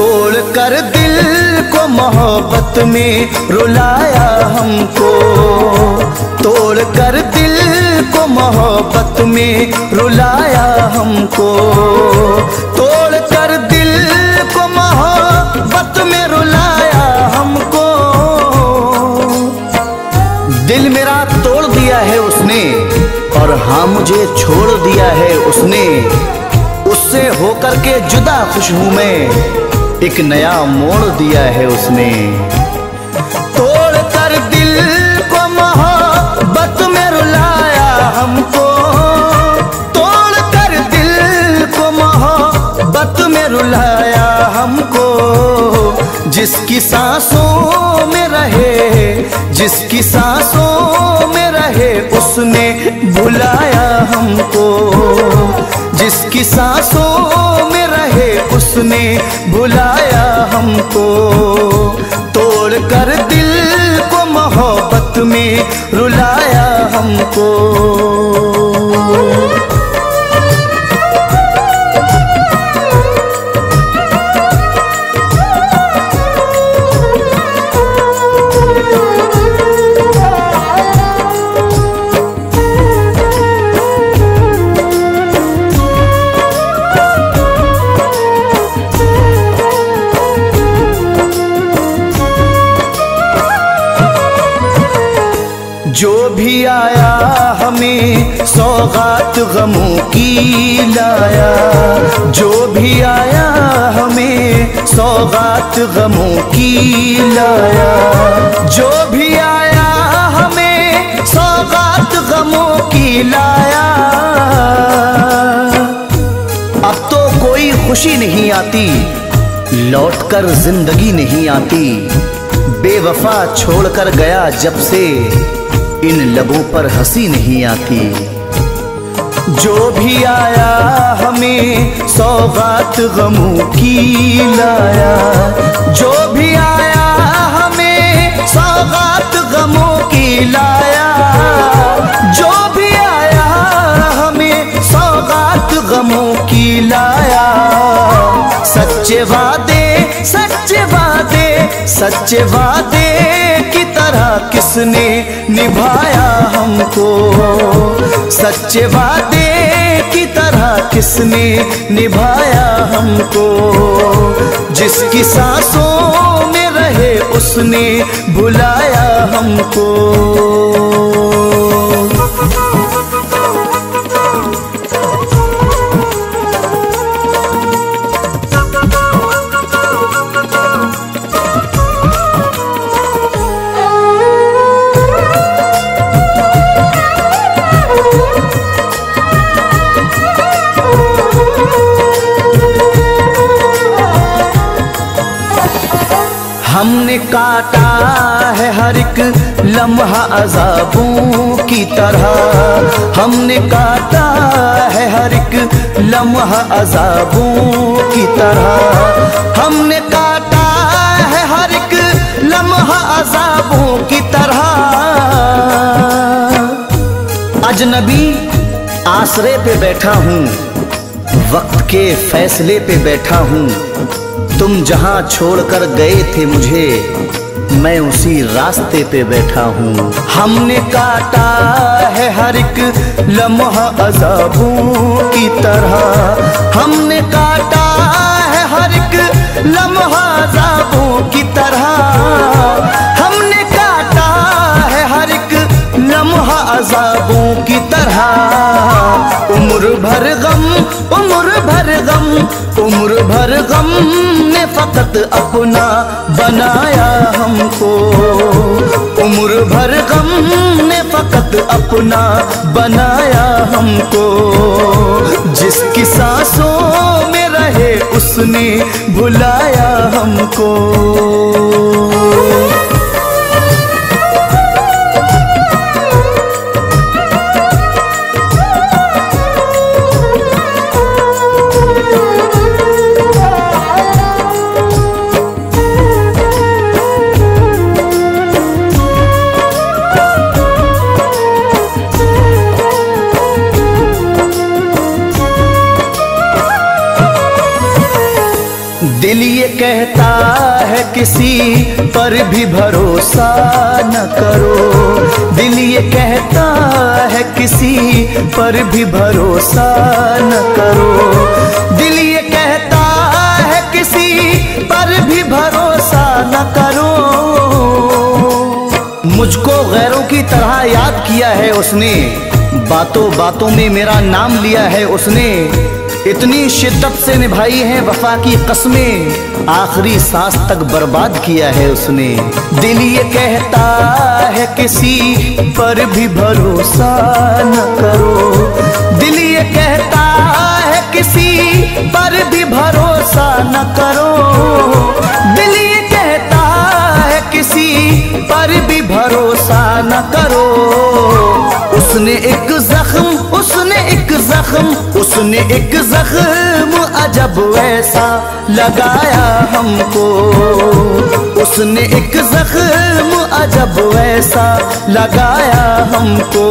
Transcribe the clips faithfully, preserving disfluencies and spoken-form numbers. तोड़ कर दिल को मोहब्बत में रुलाया हमको, तोड़ कर दिल को मोहब्बत में रुलाया हमको, तोड़ कर दिल को मोहब्बत में रुलाया हमको। दिल मेरा तोड़ दिया है उसने और हाँ मुझे छोड़ दिया है उसने, उससे होकर के जुदा खुश हूं मैं, एक नया मोड़ दिया है उसने। तोड़ कर दिल को मोहब्बत में रुलाया हमको, तोड़ कर दिल को मोहब्बत में रुलाया हमको। जिसकी सांसों में रहे, जिसकी सांसों में रहे उसने भुलाया हमको, जिसकी सांसों में रहे उसने भुलाया हमको। तोड़ कर दिल को मोहब्बत में रुलाया हमको। जो भी आया हमें सौगात गमों की लाया, जो भी आया हमें सौगात गमों की लाया, जो भी आया हमें सौगात गमों की लाया। अब तो कोई खुशी नहीं आती, लौट कर जिंदगी नहीं आती, बेवफा छोड़ कर गया जब से, इन लबों पर हंसी नहीं आती। जो भी आया हमें सौगात गमों की लाया, जो भी आया हमें सौगात गमों की लाया, जो भी आया हमें सौगात गमों की लाया। सच्चे वादे, सच्चे वादे, सच्चे वादे की तरह किसने निभाया हमको, सच्चे वादे की तरह किसने निभाया हमको। जिसकी सांसों में रहे उसने भुलाया हमको। हमने काटा है हर एक लम्हा अजाबों की तरह, हमने काटा है हर एक लम्हा अजाबों की तरह, हमने काटा है हर एक लम्हा अजाबों की तरह। अजनबी आसरे पे बैठा हूँ, वक्त के फैसले पे बैठा हूँ, तुम जहाँ छोड़कर गए थे मुझे, मैं उसी रास्ते पे बैठा हूँ। हमने काटा है हर एक लम्हा अजाबों की तरह, हमने काटा है हर एक लम्हा अजाबों की तरह, हमने काटा है हर एक लम्हा अजाबों की तरह। उम्र भर गम, उम्र भर गम, उम्र भर गम ने फकत अपना बनाया हमको, उम्र भर गम ने फकत अपना बनाया हमको। जिसकी सांसों में रहे उसने भुलाया हमको। दिल लिए कहता है किसी पर भी भरोसा न करो, दिल ये कहता है किसी पर भी भरोसा न करो, दिल ये कहता है किसी पर भी भरोसा न करो। मुझको गैरों की तरह याद किया है उसने, बातों बातों में मेरा नाम लिया है उसने, इतनी शिद्दत से निभाई है वफा की कस्में, आखिरी सांस तक बर्बाद किया है उसने। दिल ये कहता है किसी पर भी भरोसा न करो, दिल ये कहता है किसी पर भी भरोसा न करो, दिल ये कहता है किसी पर भी भरोसा न करो। उसने एक जख्म, उसने एक जख्म, उसने एक जख्म अजब ऐसा लगाया हमको, उसने एक जख्म अजब ऐसा लगाया हमको,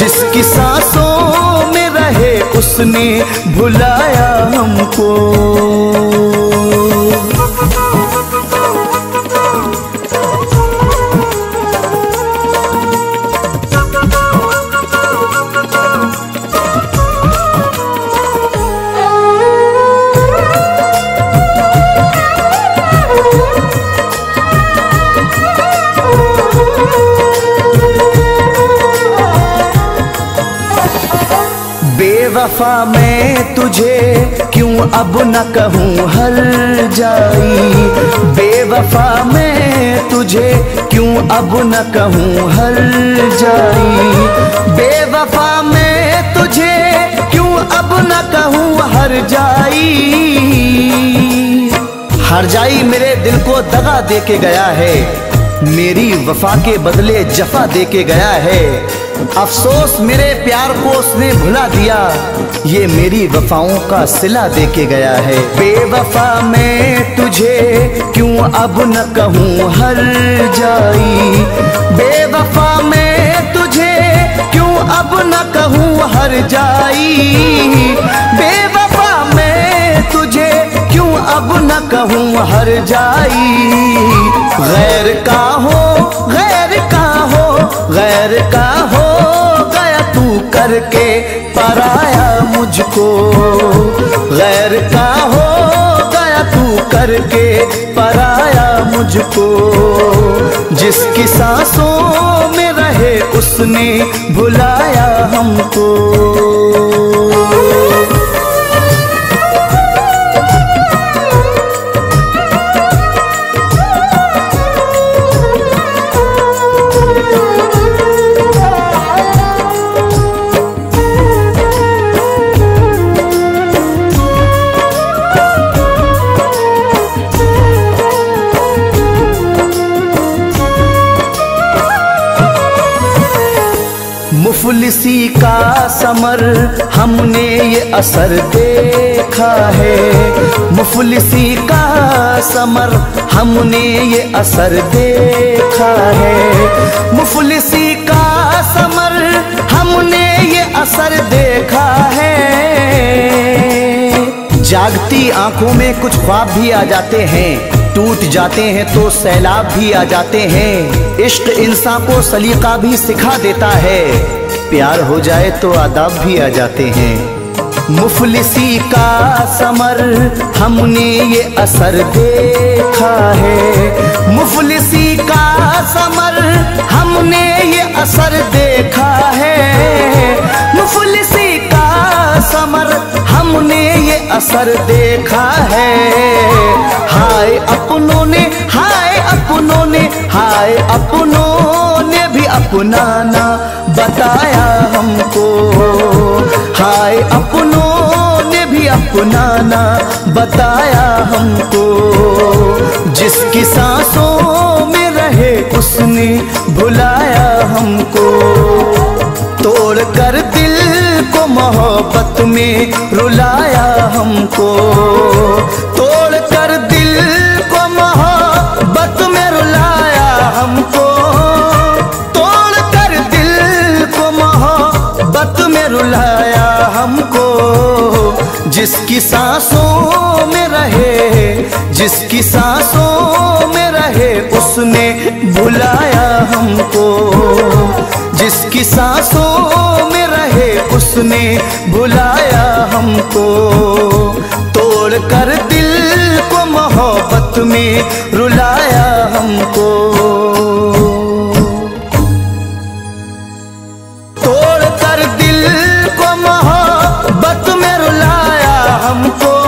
जिसकी सांसों में रहे उसने भुलाया हमको। बेवफा मैं तुझे क्यों अब न कहूँ हर जाई, बेवफा मैं तुझे क्यों अब न कहूँ हर जाई, बेवफा मैं तुझे क्यों अब न कहूँ हर जाई। हर जाई मेरे दिल को दगा दे के गया है, मेरी वफा के बदले जफा दे के गया है, अफसोस मेरे प्यार को उसने भुला दिया, ये मेरी वफाओं का सिला दे के गया है। बेवफा मैं तुझे क्यों अब न कहूँ हर जाई, बेवफा मैं तुझे क्यों अब न कहूँ हर जाई, बेवफा मैं तुझे क्यों अब न कहूँ हर जाई। गैर का हो, गैर का हो, गैर का हो गया तू करके पराया मुझको, गैर का हो गया तू करके पराया मुझको, जिसकी सांसों में रहे उसने भुलाया हमको। मुफलिसी का समर हमने ये असर देखा है, मुफलिसी का समर हमने ये असर देखा है, मुफलिसी का समर हमने ये असर देखा है। जागती आंखों में कुछ ख्वाब भी आ जाते हैं, टूट जाते हैं तो सैलाब भी आ जाते हैं, इश्क इंसान को सलीका भी सिखा देता है, प्यार हो जाए तो आदाब भी आ जाते हैं। मुफलिसी का समर हमने ये असर देखा है, मुफलिसी का समर हमने ये असर देखा है, मुफलिसी का समर हमने ये असर देखा है। हाय अपनों ने, हाय अपनों ने, हाय अपनों ने भी अपना ना बताया हमको, हाय अपनों ने भी अपना ना बताया हमको, जिसकी सांसों में रहे उसने भुलाया हमको। तोड़ कर दिल को मोहब्बत में रुलाया हमको, तोड़ कर दिल को मोहब्बत में रुलाया हमको, तोड़ कर दिल को मोहब्बत में रुलाया हमको, जिसकी सांसों में रहे जिसकी सांसों में रहे उसने बुलाया हमको, जिसकी सांसों में रहे उसने बुलाया हमको। तोड़ कर दिल को मोहब्बत में रुलाया हमको, तोड़ कर दिल को मोहब्बत में रुलाया हमको।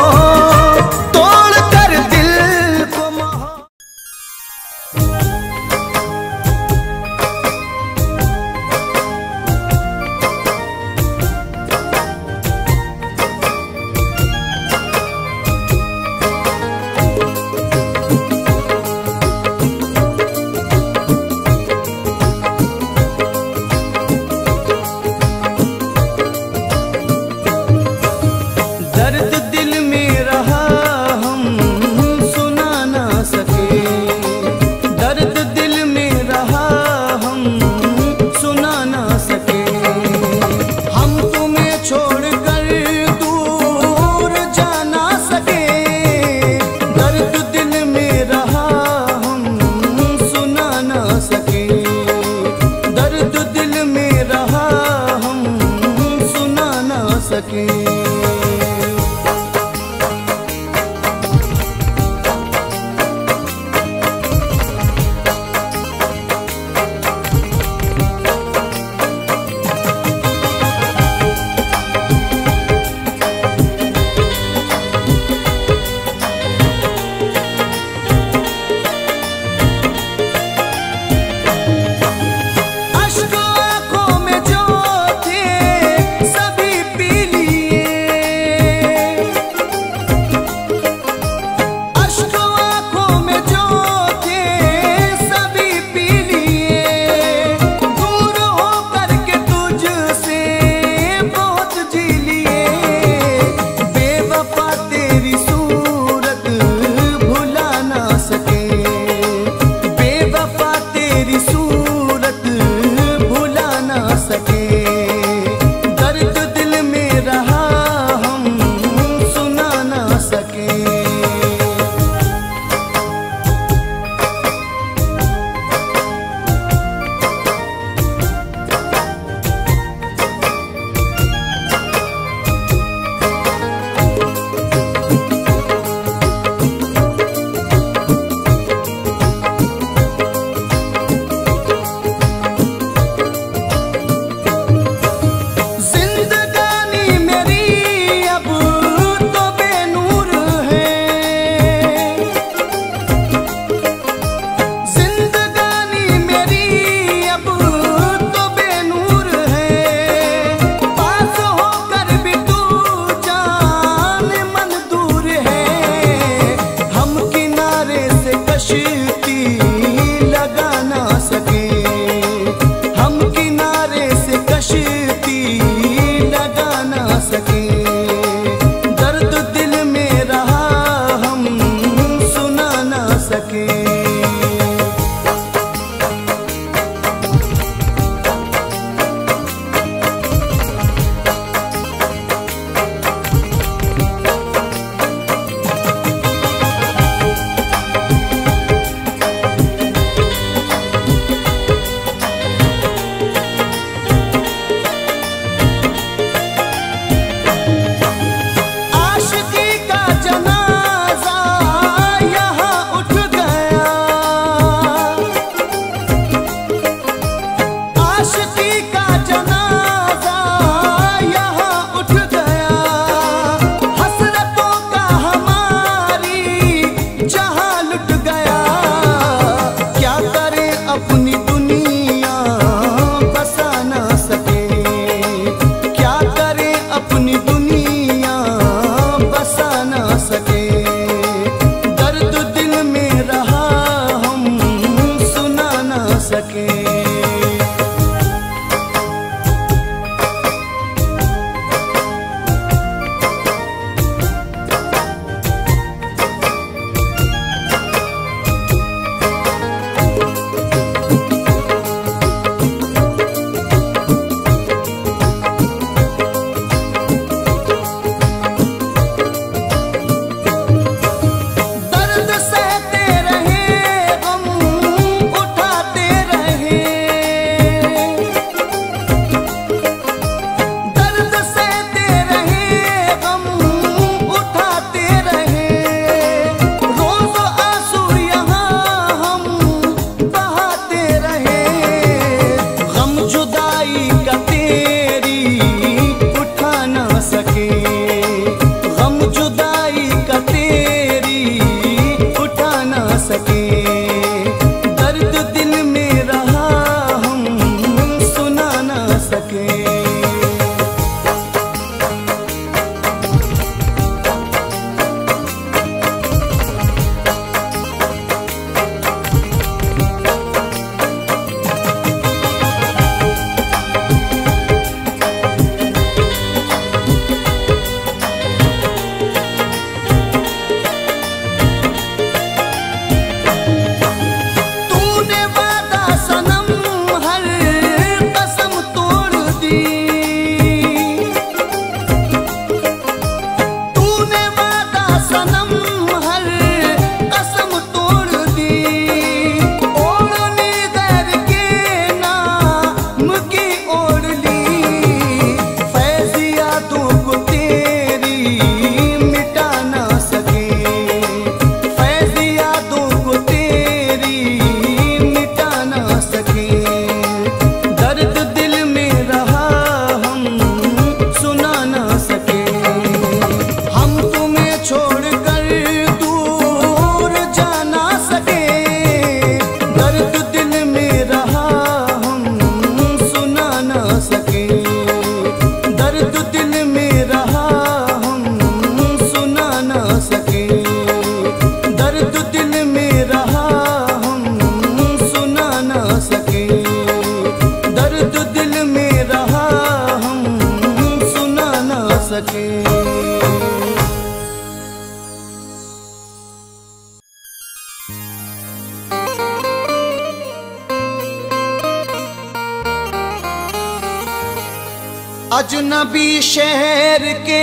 अजनबी शहर के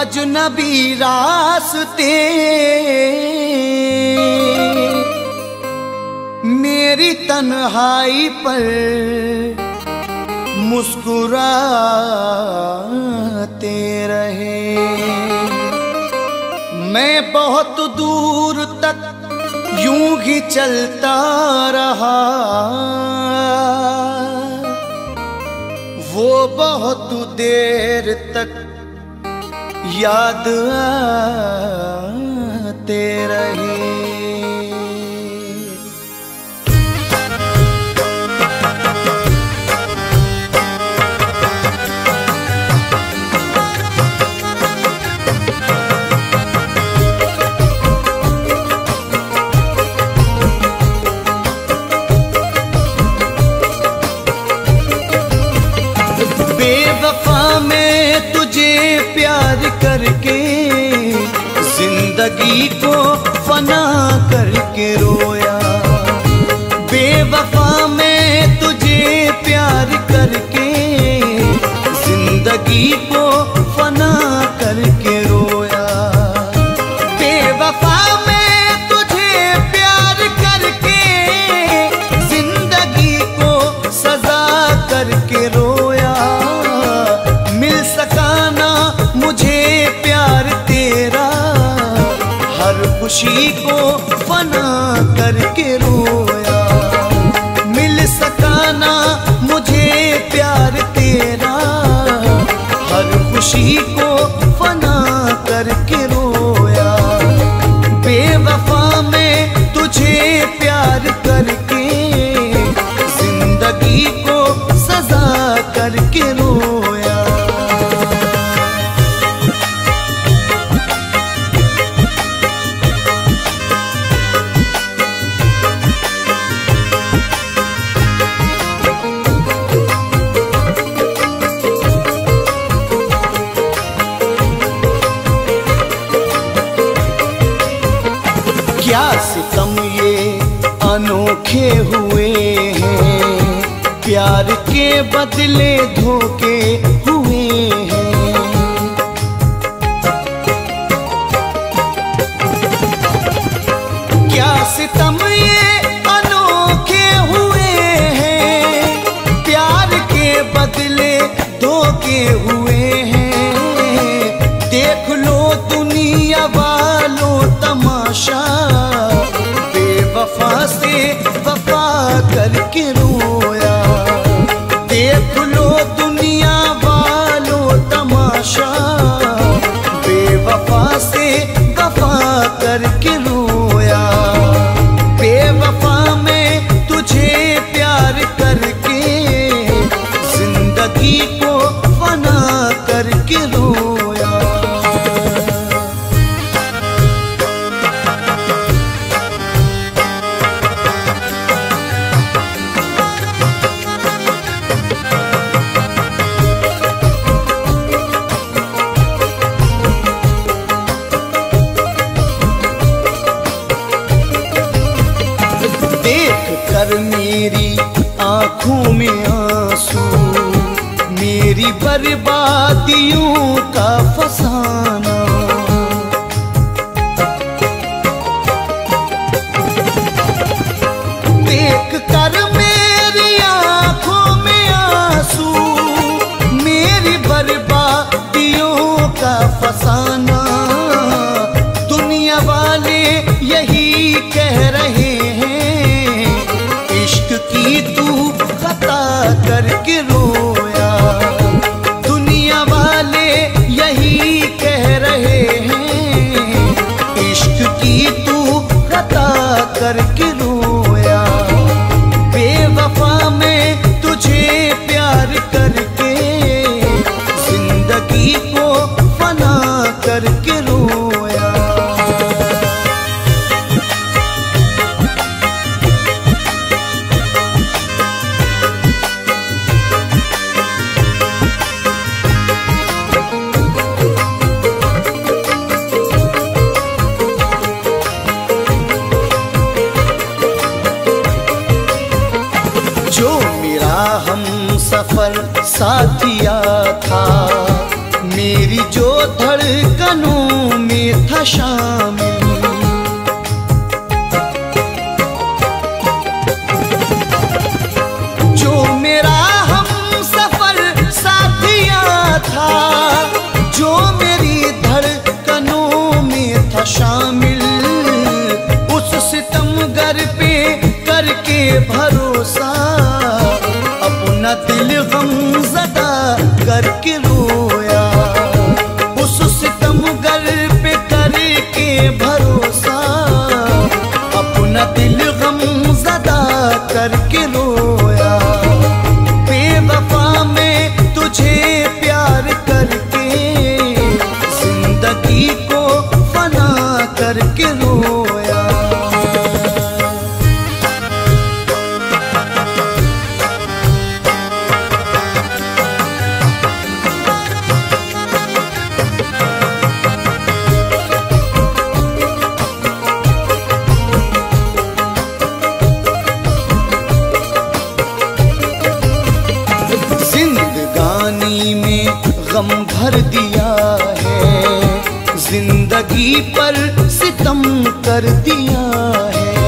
अजनबी रास्ते मेरी तन्हाई पर मुस्कुराते रहे। मैं बहुत दूर तक यूं ही चलता रहा, वो बहुत देर तक याद आते रहे। करके जिंदगी को फना करके रोया, बेवफा मैं तुझे प्यार करके जिंदगी को फना करके रोया। बेवफा मैं तुझे प्यार करके जिंदगी को सजा करके रोया। मिल सका ना मुझे प्यार तेरा, हर खुशी को फना करके रोया। मिल सका ना मुझे प्यार तेरा, हर खुशी को फना करके रोया। बेवफा मैं तुझे प्यार करके जिंदगी को सजा करके रोया। अनोखे हुए हैं प्यार के बदले धोखे हुए हैं, क्या सितम ये अनोखे हुए हैं प्यार के बदले धोखे हुए हैं। देख लो दुनिया वालों तमाशा, वफा से वफा करके रोया। देख लो दुनिया वालों तमाशा, बेवफा से वफा करके रोया। बेवफा मैं तुझे प्यार करके जिंदगी को फना करके रोया। मेरी आंखों में आंसू, मेरी बर्बादियों का फसाना, देख कर मेरी आंखों में आंसू, मेरी बर्बादियों का फसाना। दुनिया वाले यही कह रहे कि तू खता करके रोया, दुनिया वाले यही कह रहे हैं इश्क की तू खता करके रोया। बेवफा मैं तुझे प्यार करके जिंदगी को फना करके रोया। साथिया था, मेरी जो धड़कनों में था शामिल। जो मेरा हम सफर साथिया था, जो मेरी धड़कनों में था शामिल, उस सितमगर पे करके भरोसा, अपना दिल गमज़दा करके रोया, उस सितमगर पे करके भरोसा, अपना दिल गमज़दा करके रोया। बेवफा में तुझे प्यार करके, जिंदगी को फना करके रोया। गम भर दिया है, जिंदगी पर सितम कर दिया है।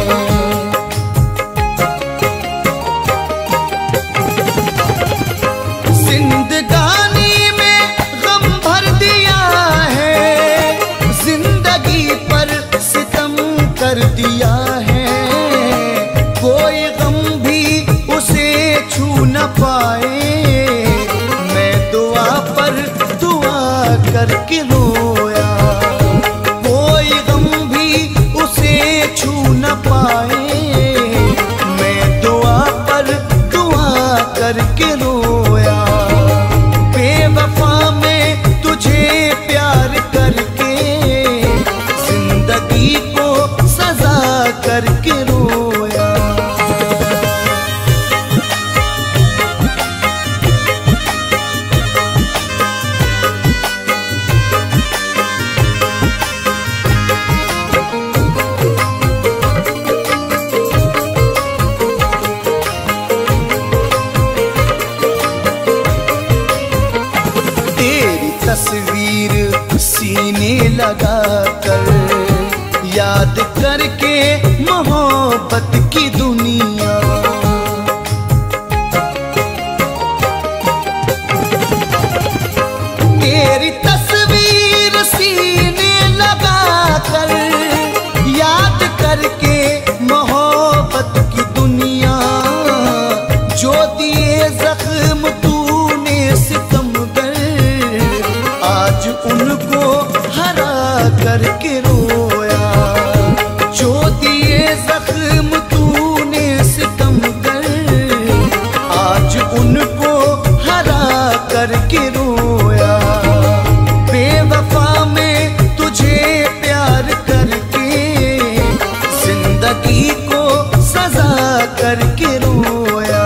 जिंदगानी में गम भर दिया है, जिंदगी पर सितम कर दिया है, कोई गम भी उसे छू न पाए, करके रोया। कोई गम भी उसे छू न पाए, मैं दुआ पर दुआ करके रोया। बेवफा में तुझे प्यार करके, जिंदगी को सजा करके रोया। तस्वीर सीने लगा कर याद करके मोहब्बत की दुनिया, तेरी तस्वीर सीने लगा कर याद करके मोहब्बत की दुनिया। जो दिए जख्म तूने सितम उनको हरा करके रोया, जो दिए जख्म तूने सितम कर, आज उनको हरा करके रोया। बेवफा में तुझे प्यार करके, जिंदगी को सजा करके रोया।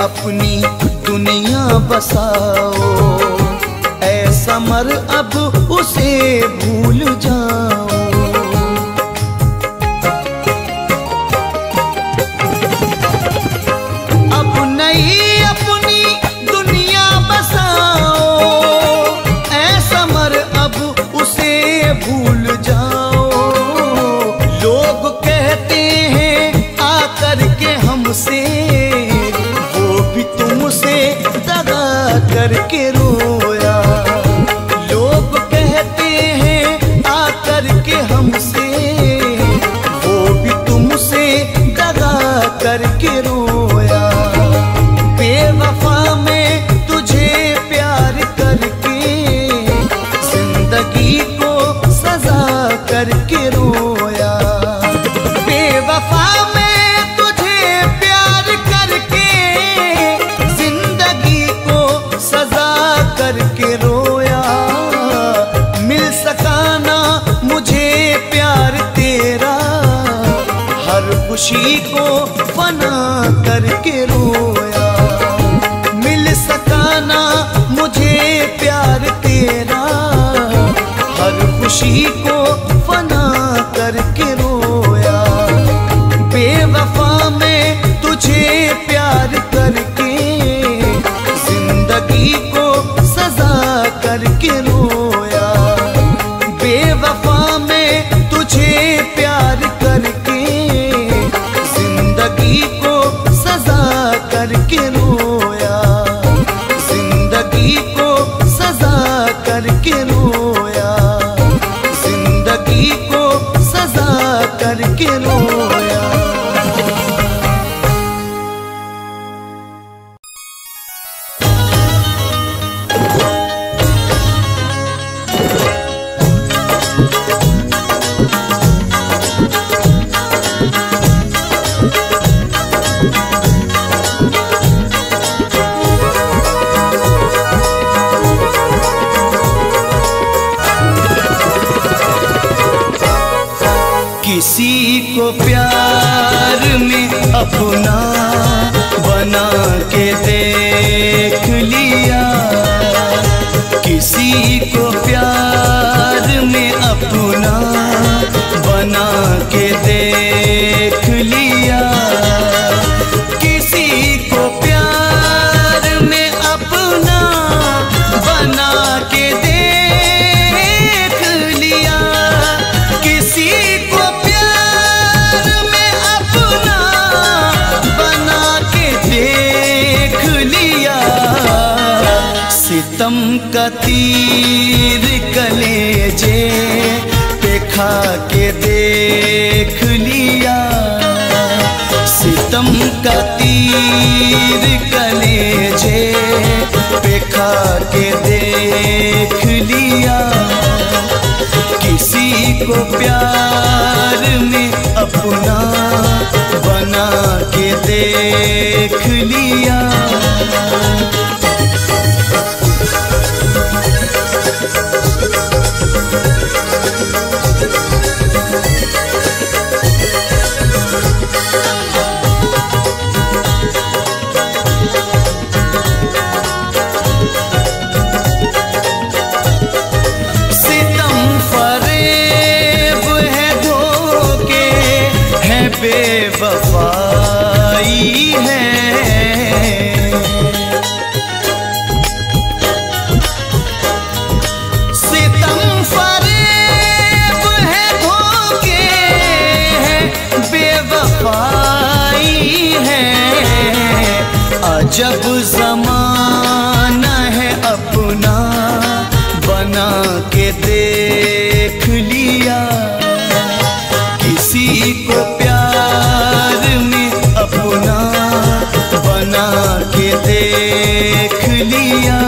अपनी दुनिया बसाओ, ऐसा मर अब उसे भूल जाओ। अब नई अपनी दुनिया बसाओ, ऐसा मर अब उसे भूल जाओ। लोग कहते हैं आकर के हमसे, तुमसे दगा करके रोया। लोग कहते हैं आकर के हमसे, वो भी तुमसे दगा करके रोया। बेवफा में तुझे प्यार करके, जिंदगी को सजा करके रोया। बेवफा करके रोया। मिल सका ना मुझे प्यार तेरा, हर खुशी को फना करके रोया, मिल सका ना मुझे प्यार तेरा, हर खुशी को फना करके रोया, बेवफा में तुझे प्यार करके, जिंदगी को सजा करके रोया, बेवफा में तुझे प्यार करके, जिंदगी को सजा करके रोया, जिंदगी को सजा करके रोया, जिंदगी को सजा करके रोया। किसी को प्यार में अपना बना के देख लिया, किसी को प्यार में अपना बना के देख लिया, किसी को प्यार में अपना बना के देख लिया, किसी को सितम का तीर कलेजे पे खा के देख लिया, सितम का तीर कलेजे पे खा के देख लिया, किसी को प्यार में अपना बना के देख लिया। बेवफाई है सितम फरेब है धोखे है बेवफाई है, अजब जमाना है अपना बना के देख लिया, किसी को प्यार में अपना बना के देख लिया।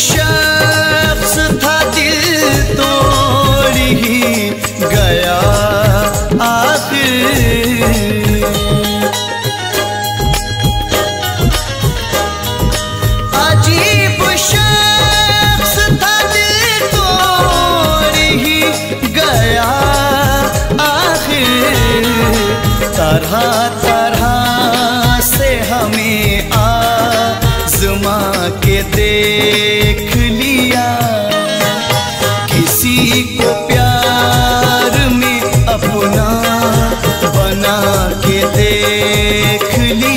शख्स था दिल तोड़ ही गया आखिर, अजीब शख्स था दिल तोड़ ही गया आखिर, तरह तरह से हमें आज़मा के दे देख लिया।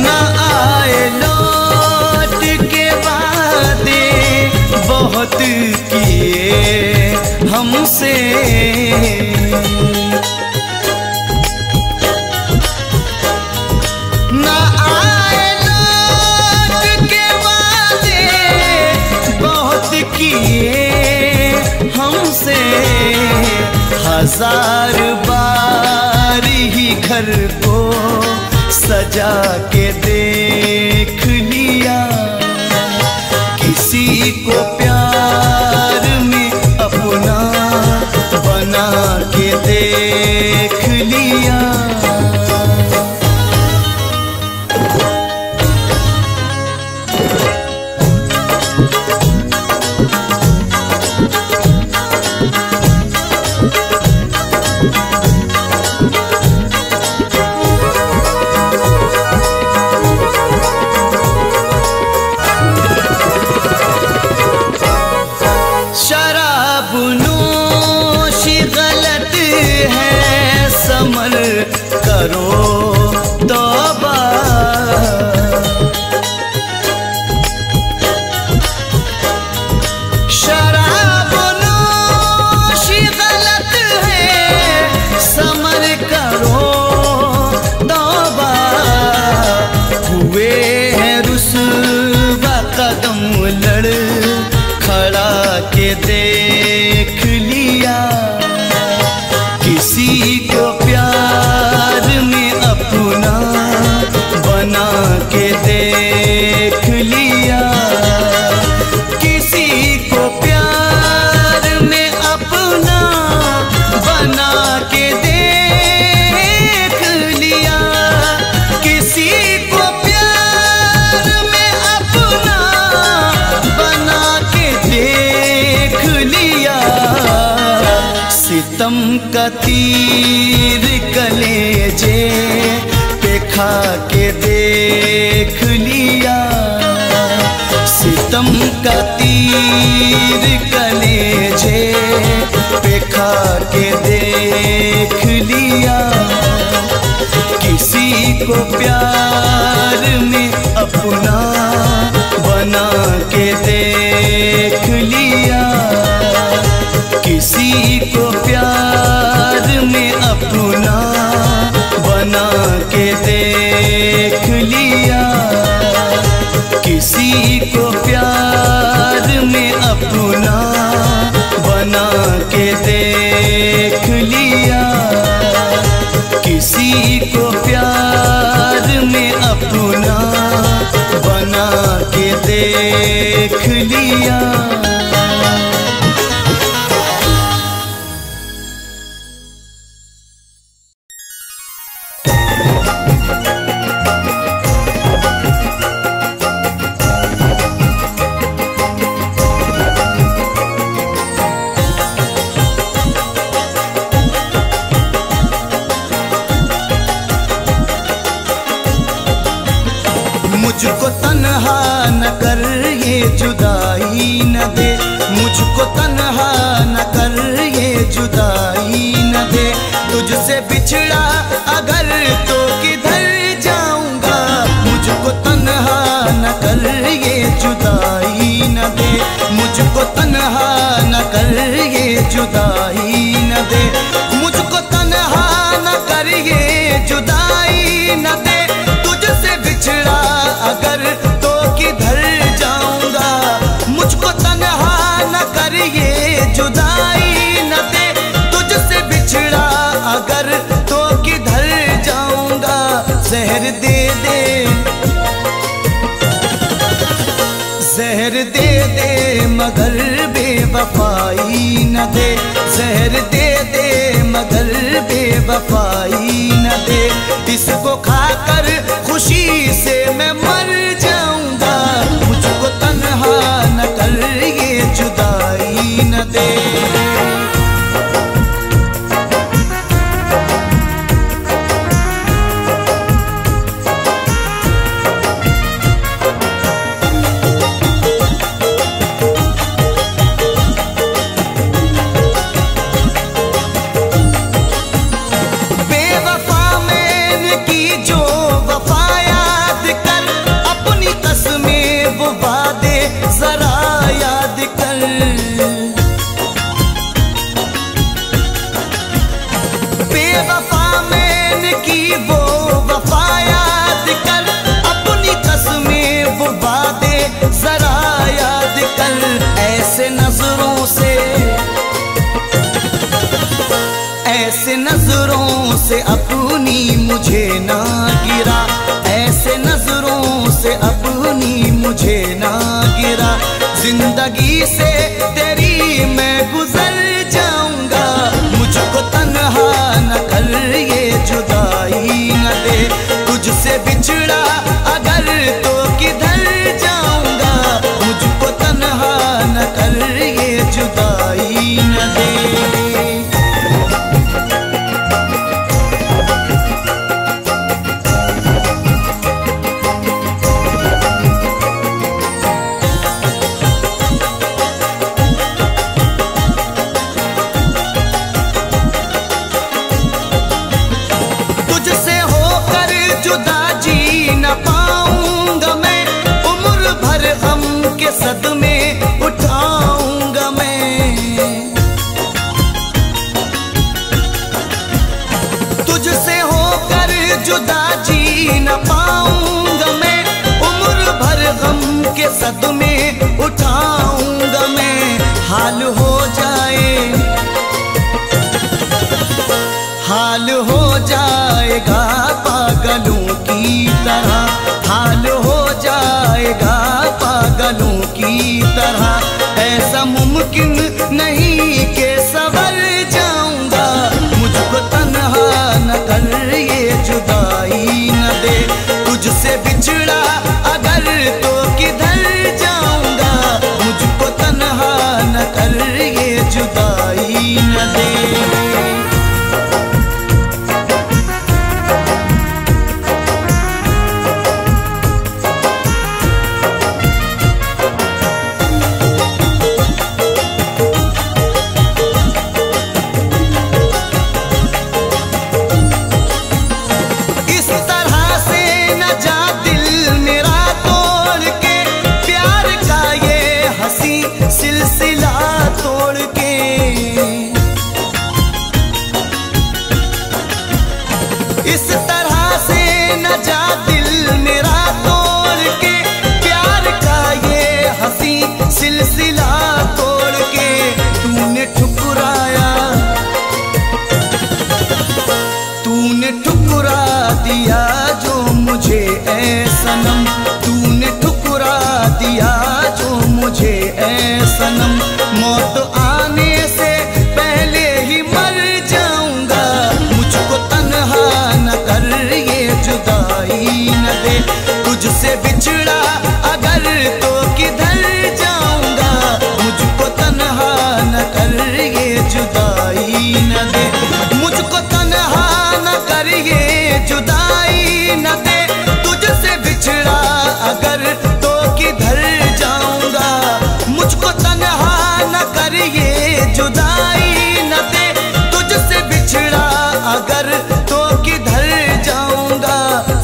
ना आए लौट के वादे बहुत किए हमसे, किए हमसे हजार बार ही घर को सजा के देख लिया। किसी को प्यार में अपना बना के देख लिया। तीर कलेजे पे खा के देख लिया। सितम का तीर कलेजे पे खा के देख लिया। किसी को प्यार में अपना बना के देख लिया। किसी को प्यार में अपना बना के देख लिया। किसी को प्यार में अपना बना के देख लिया। किसी को प्यार में अपना बना के देख लिया। मगर बेवफाई न दे, जहर दे दे मगर बेवफाई न दे। इसको खाकर खुशी से मैं मर जाऊंगा। मुझको तन्हा न कर ये जुदाई न दे। ऐसे नजरों से अपनी मुझे ना गिरा, ऐसे नजरों से अपनी मुझे ना गिरा। जिंदगी से तेरी मैं गुजर जाऊंगा, मुझको तन्हा न कर ये जुदाई न दे। तुझसे बिछड़ा अगर तो किधर जाऊंगा, मुझको तन्हा न कर ये जुदाई न दे। पागलों की तरह हाल हो जाएगा, पागलों की तरह। ऐसा मुमकिन नहीं के सवर जाऊंगा, मुझको तन्हा न कर ये जुदाई न दे। तुझसे बिछड़ा अगर तो किधर जाऊंगा, मुझको तन्हा न कर ये जुदाई न दे।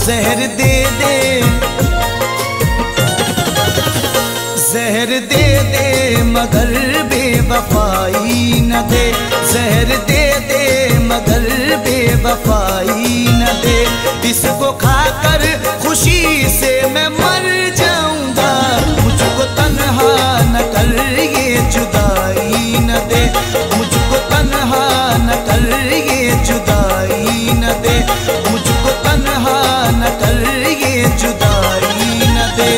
जहर दे दे, जहर दे दे मगर बेवफाई न दे। जहर दे दे मगर बेवफाई न दे। इसको खाकर खुशी से मैं मर जाऊंगा, मुझको तन्हा न कर ये जुदाई न दे। मुझको तन्हा न कर ये जुदाई न दे। मुझको तन्हा न कर ये जुदाई न दे।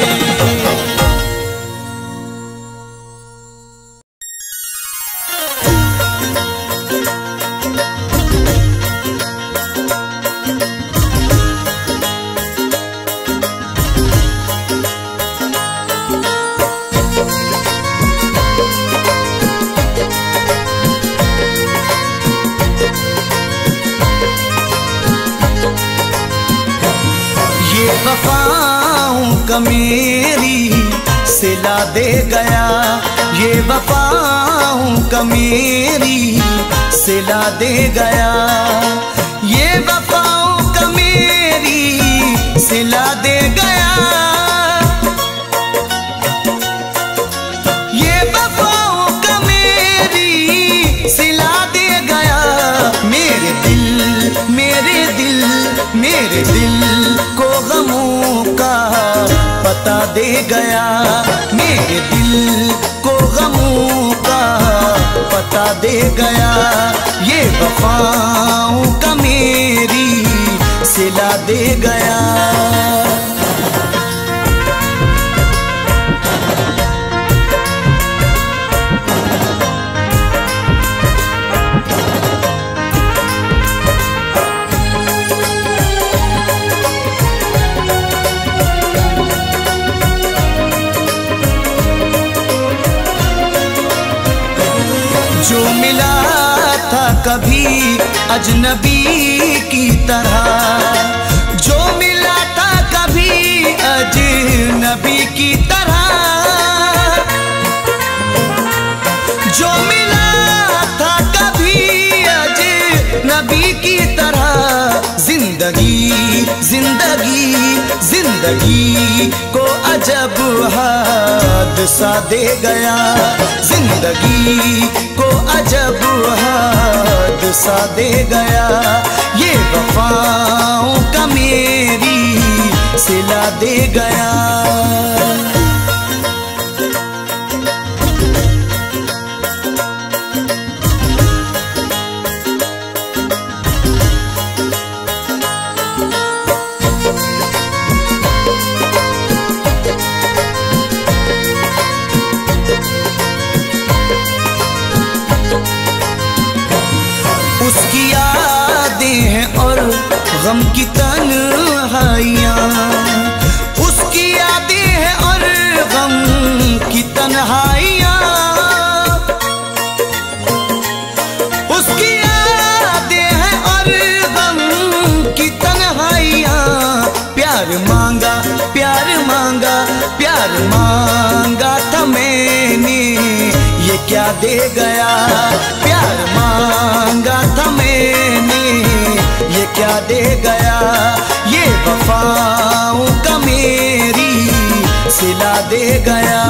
दे गया ये वफाओं का मेरी सिला दे गया, ये वफाओं का मेरी सिला दे गया, ये वफाओं का मेरी सिला दे गया। मेरे दिल मेरे दिल मेरे दिल को गमों का पता दे गया, मेरे दिल को गमों का पता दे गया। ये वफा धोखा दे गया। जो मिला था कभी अजनबी की तरह, जो मिला था कभी अजनबी की तरह, जो मिला था कभी अजनबी की तरह। जिंदगी जिंदगी जिंदगी को अजब हादसा दे गया। जिंदगी अजब हादसा दे गया। ये वफाओं का मेरी सिला दे गया। उसकी यादें हैं और गम की तन्हाइयाँ, उसकी यादें हैं और गम की तन्हाइयाँ, उसकी यादें हैं और गम की तन्हाइयाँ। प्यार मांगा प्यार मांगा प्यार मांगा था मैंने, ये क्या दे गया। प्यार मांगा था मैंने, ये क्या दे गया। ये वफाओं का मेरी सिला दे गया।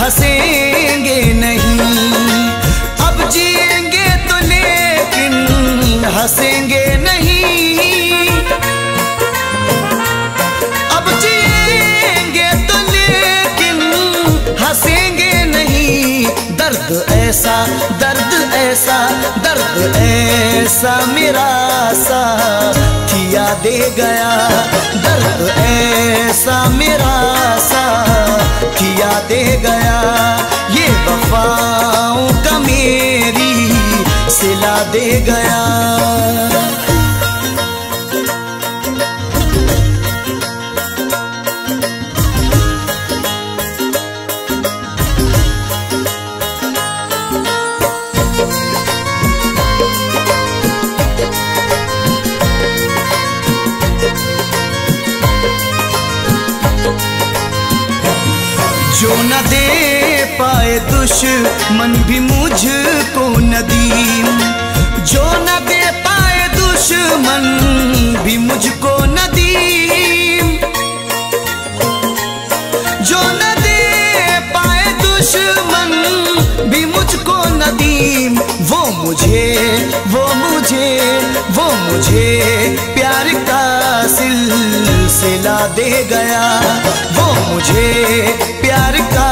हंसेंगे नहीं अब जिएंगे तो, लेकिन हंसेंगे नहीं अब जिएंगे तो, लेकिन हंसेंगे नहीं। दर्द ऐसा दर्द ऐसा दर्द ऐसा मेरा सा थिया दे गया। दर्द ऐसा मेरा सा थिया दे गया। ये वफाओं का मेरी सिला दे गया। जो न दे पाए दुश्मन भी मुझको नदीम, जो न दे पाए दुश्मन भी मुझको नदीम, जो न दे पाए दुश्मन भी मुझको नदीम। वो मुझे वो मुझे वो मुझे प्यार का सिलसिला दे गया। वो मुझे प्यार का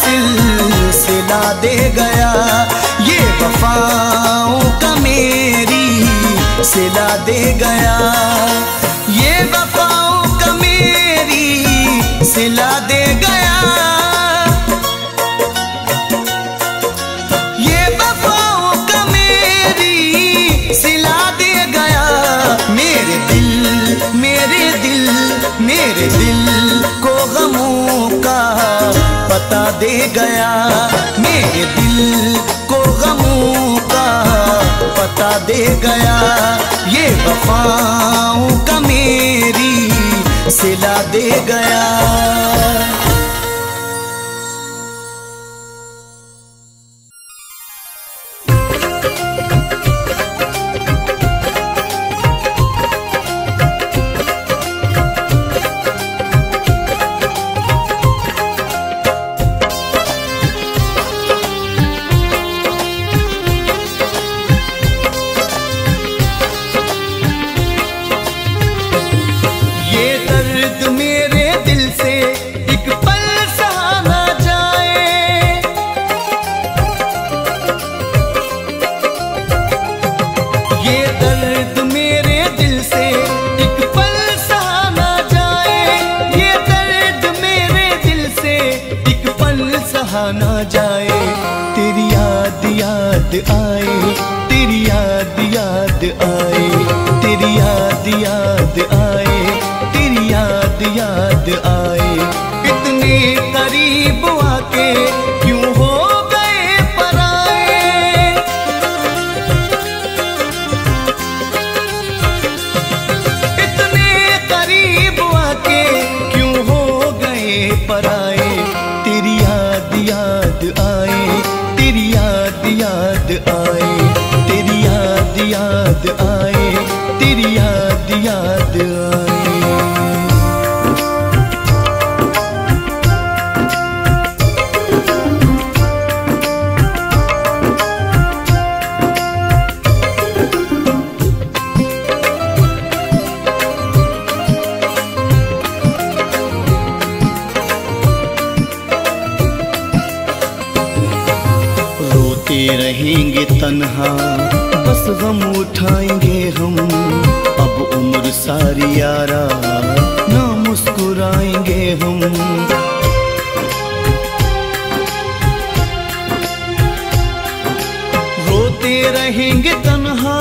सिलसिला दे गया। ये वफाओं का मेरी सिला दे गया। ये वफाओं का मेरी सिला दे गया। ये वफाओं का मेरी सिला दे गया। मेरे दिल मेरे दिल मेरे दिल को गमों का पता दे गया। मेरे दिल को गमों का पता दे गया। ये वफाओं का मेरी सिला दे गया। दर्द मेरे दिल से एक पल सा ना जाए, ये दर्द मेरे दिल से एक पल सा ना जाए। तेरी याद याद आए, तेरी याद याद आए, तेरी याद याद आए, तेरी याद याद आए। इतने करीब आके क्यों हो याद आए, तेरी याद याद आए। रोते रहेंगे तन्हा बस गम उठाएंगे हम, अब उम्र सारी यारा ना मुस्कुराएंगे हम। रोते रहेंगे तन्हा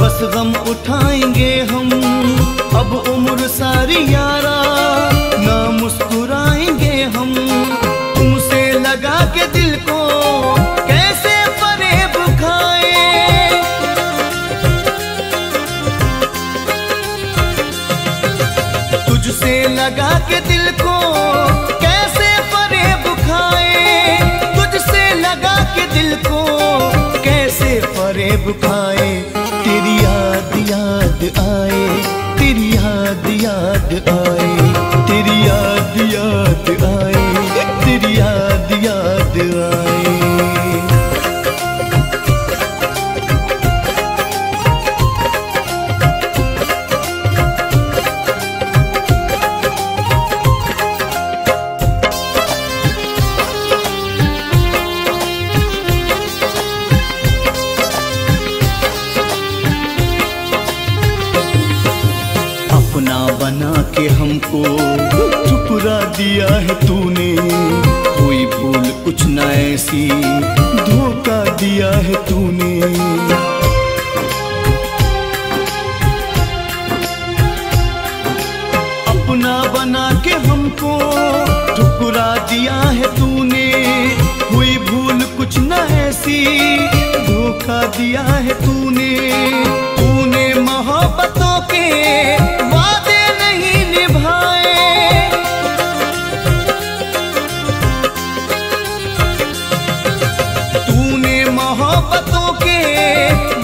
बस गम उठाएंगे हम, अब उम्र सारी यारा ना मुस्कुराएंगे हम। तुमसे लगा के दिल को लगा के दिल को कैसे फरेब खाए, तुझसे लगा के दिल को कैसे फरेब खाए। तेरी याद याद आए, तेरी याद याद आए, तेरी याद याद आए, तेरी याद याद आए। हमको ठुकरा दिया है तूने, कोई भूल कुछ ना ऐसी धोखा दिया है तूने। अपना बना के हमको ठुकरा दिया है तूने, कोई भूल कुछ ना ऐसी धोखा दिया है तूने। तूने मोहब्बतों के वादे नहीं निभाए, तूने मोहब्बतों के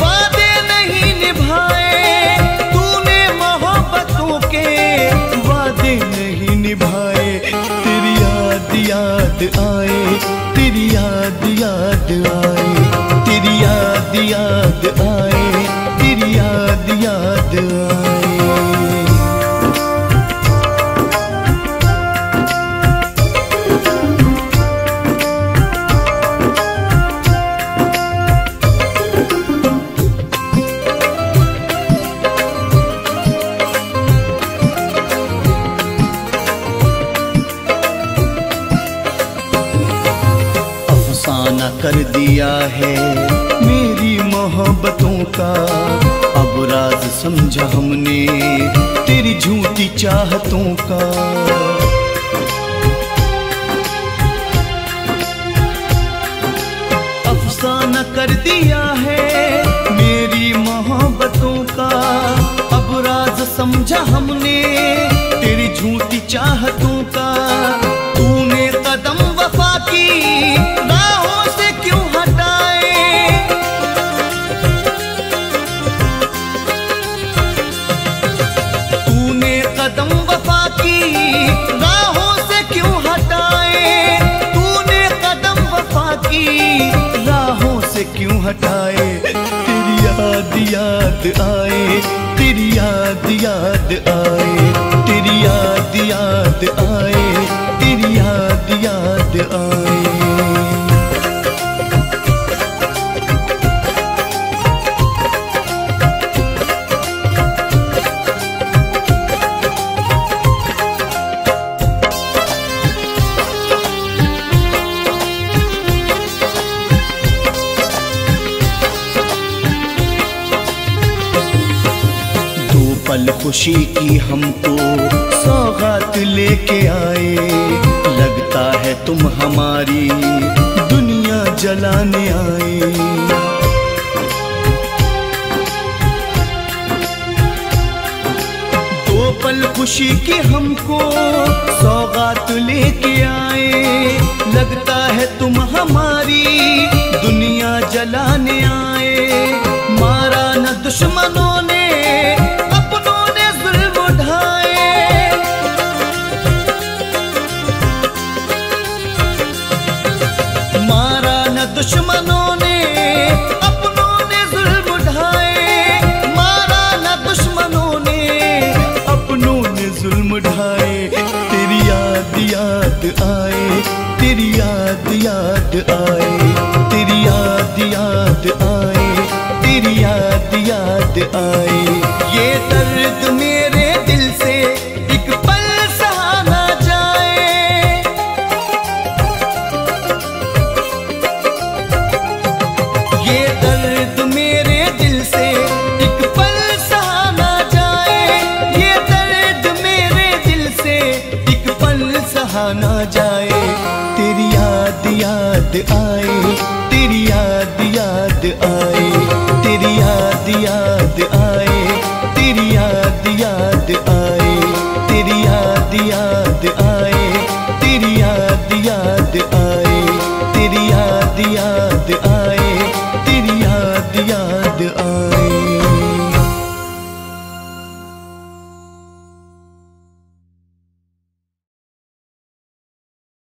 वादे नहीं निभाए, तूने मोहब्बतों के वादे नहीं निभाए। तेरी याद याद आए, तेरी याद याद आए, तेरी याद याद आए, तेरी याद याद आए। कर दिया है मेरी मोहब्बतों का अब राज, समझा हमने तेरी झूठी चाहतों का। अफसाना कर दिया है मेरी मोहब्बतों का अब राज, समझा हमने तेरी झूठी चाहतों का। तूने कदम वफा की राहों से क्यों हटाए, तूने कदम वफा की राहों से क्यों हटाए, तूने कदम वफा की राहों से क्यों हटाए। तेरी याद याद आए, तेरी याद याद आए, तेरी याद याद आए, तेरी याद याद आए। पल खुशी की हमको सौगात लेके आए। लगता है तुम हमारी दुनिया जलाने आए। पल खुशी की हमको सौगात लेके आए। लगता है तुम हमारी दुनिया जलाने आए। मारा न दुश्मनों ने अपनों ने जुल्म उठाए। मारा न दुश्मनों ने अपनों ने जुल्म उठाए। मारा न दुश्मनों ने जुल्म ढाए। तेरी याद याद आए, तेरी याद याद आए, तेरी याद याद आए, तेरी याद याद आए। ये दर्द मेरे दिल से एक पल सहा ना जाए। ये दर्द मेरे दिल से एक पल सहा ना जाए। ये ना जाए। तेरी याद याद आए, तेरी याद याद आए, तेरी याद याद आए, तेरी याद याद आए, तेरी याद याद आए, तेरी याद याद आए, तेरी याद याद।